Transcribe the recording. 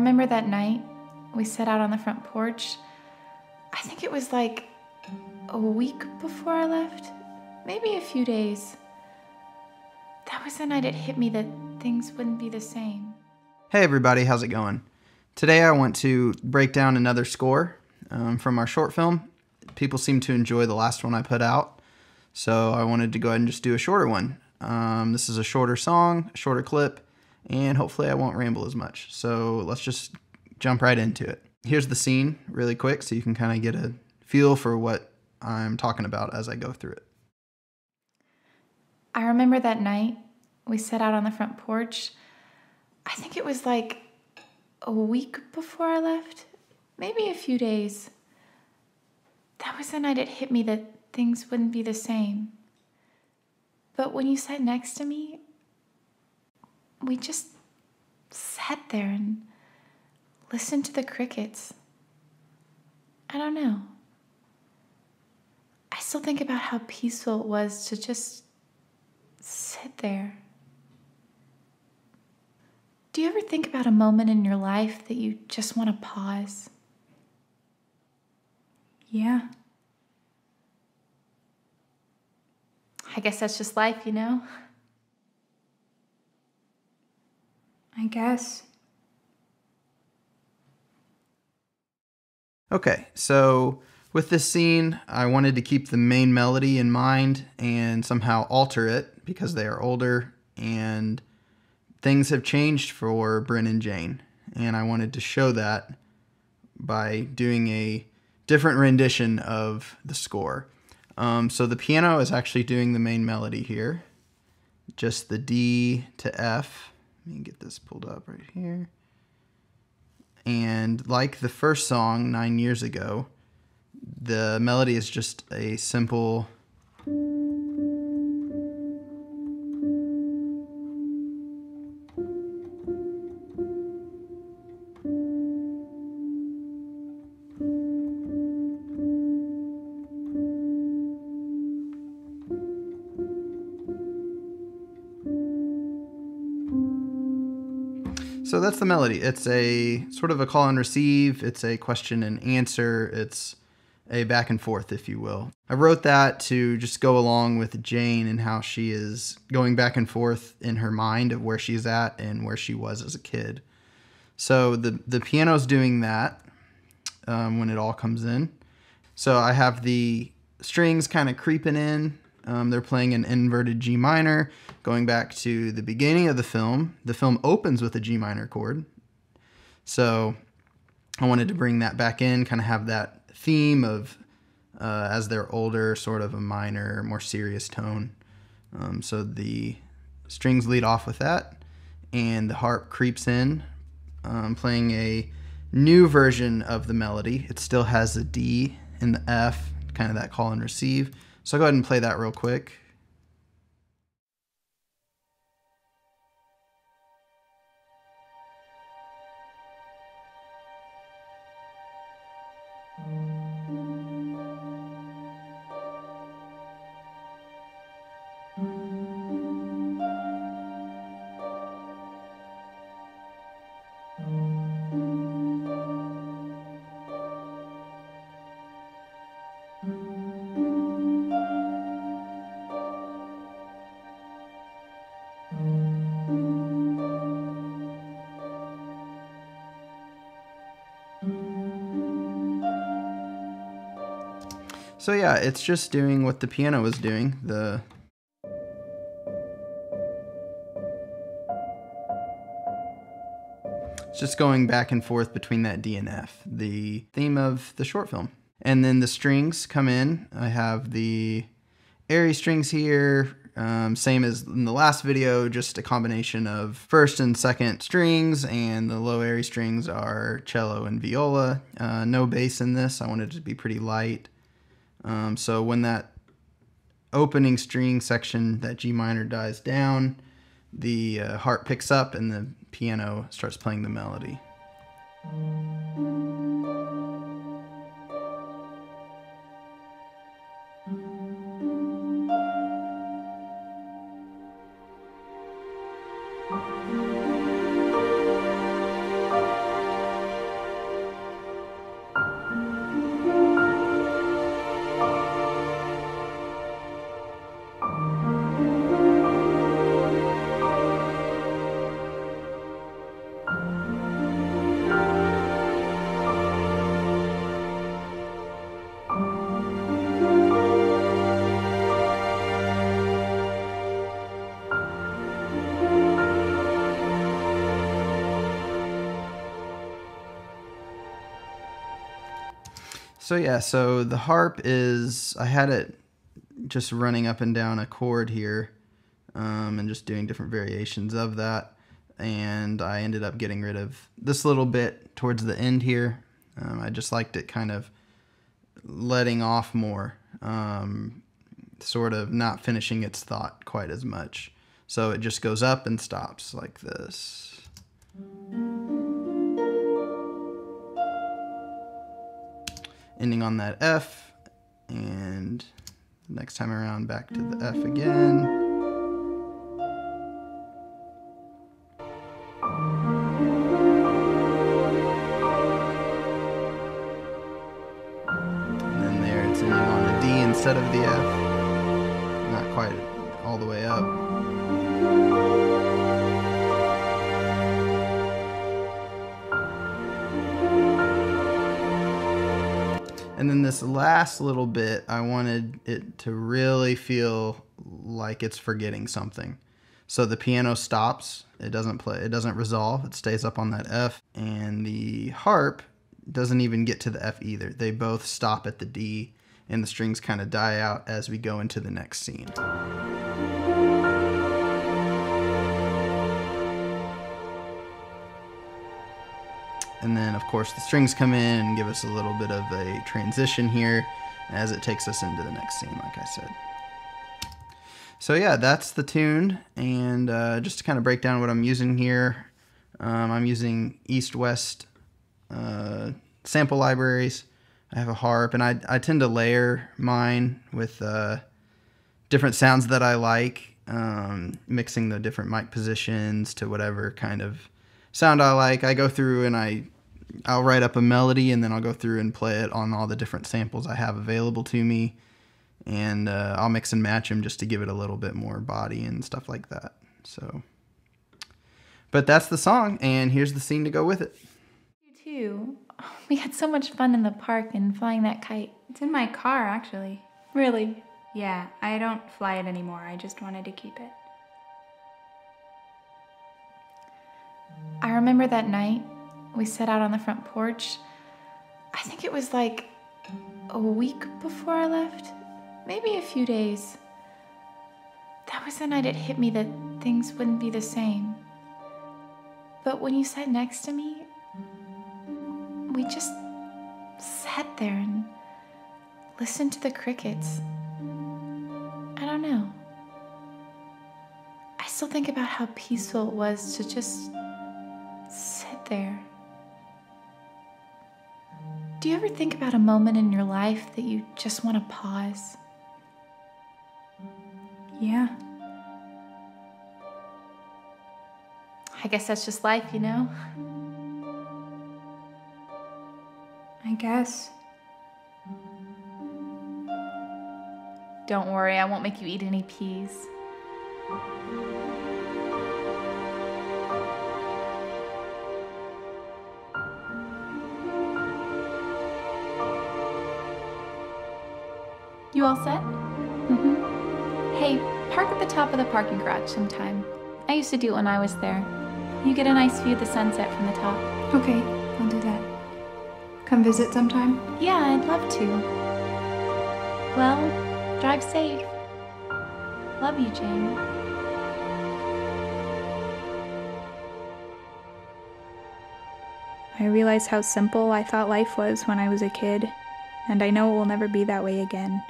remember that night we sat out on the front porch. I think it was like a week before I left, maybe a few days. That was the night it hit me that things wouldn't be the same. Hey everybody, how's it going? Today I want to break down another score from our short film. People seem to enjoy the last one I put out, so I wanted to go ahead and just do a shorter one. This is a shorter song, a shorter clip, and hopefully I won't ramble as much. So let's just jump right into it. Here's the scene really quick so you can kind of get a feel for what I'm talking about as I go through it. I remember that night we sat out on the front porch. I think it was like a week before I left, maybe a few days. That was the night it hit me that things wouldn't be the same. But when you sat next to me, we just sat there and listened to the crickets. I don't know. I still think about how peaceful it was to just sit there. Do you ever think about a moment in your life that you just want to pause? Yeah. I guess that's just life, you know? I guess. Okay, so with this scene, I wanted to keep the main melody in mind and somehow alter it because they are older and things have changed for Bryn and Jane. And I wanted to show that by doing a different rendition of the score. So the piano is actually doing the main melody here. Just the D to F. Let me get this pulled up right here. And like the first song 9 years ago, the melody is just a simple . So that's the melody. It's a sort of a call and receive. It's a question and answer. It's a back and forth, if you will. I wrote that to just go along with Jane and how she is going back and forth in her mind of where she's at and where she was as a kid. So the piano's doing that when it all comes in. So I have the strings kind of creeping in. They're playing an inverted G minor, going back to the beginning of the film. The film opens with a G minor chord. So I wanted to bring that back in, kind of have that theme of, as they're older, sort of a minor, more serious tone. So the strings lead off with that, and the harp creeps in, playing a new version of the melody. It still has a D and the F, kind of that call and receive. So I'll go ahead and play that real quick. So yeah, it's just doing what the piano was doing, the it's just going back and forth between that D and F, the theme of the short film. And then the strings come in. I have the airy strings here, same as in the last video, just a combination of first and second strings, and the low airy strings are cello and viola. No bass in this, I wanted it to be pretty light. So when that opening string section, that G minor, dies down, the harp picks up and the piano starts playing the melody. So yeah, so the harp is, I had it just running up and down a chord here, and just doing different variations of that, and I ended up getting rid of this little bit towards the end here. I just liked it kind of letting off more, sort of not finishing its thought quite as much. So it just goes up and stops like this. Ending on that F, and next time around back to the F again. Instead of the F, not quite all the way up. And then this last little bit, I wanted it to really feel like it's forgetting something. So the piano stops, it doesn't play, it doesn't resolve, it stays up on that F, and the harp doesn't even get to the F either. They both stop at the D, and the strings kind of die out as we go into the next scene. And then of course the strings come in and give us a little bit of a transition here as it takes us into the next scene, like I said. So yeah, that's the tune, and just to kind of break down what I'm using here, I'm using East West sample libraries. I have a harp, and I tend to layer mine with different sounds that I like, mixing the different mic positions to whatever kind of sound I like. I go through and I'll write up a melody, and then I'll go through and play it on all the different samples I have available to me, and I'll mix and match them just to give it a little bit more body and stuff like that. So, but that's the song, and here's the scene to go with it. You too. We had so much fun in the park and flying that kite. It's in my car, actually. Really? Yeah, I don't fly it anymore. I just wanted to keep it. I remember that night we sat out on the front porch. I think it was like a week before I left, maybe a few days. That was the night it hit me that things wouldn't be the same. But when you sat next to me, we just sat there and listened to the crickets. I don't know. I still think about how peaceful it was to just sit there. Do you ever think about a moment in your life that you just want to pause? Yeah. I guess that's just life, you know? I guess. Don't worry, I won't make you eat any peas. You all set? Mm-hmm. Hey, park at the top of the parking garage sometime. I used to do it when I was there. You get a nice view of the sunset from the top. Okay, I'll do that. Come visit sometime? Yeah, I'd love to. Well, drive safe. Love you, Jane. I realize how simple I thought life was when I was a kid, and I know it will never be that way again.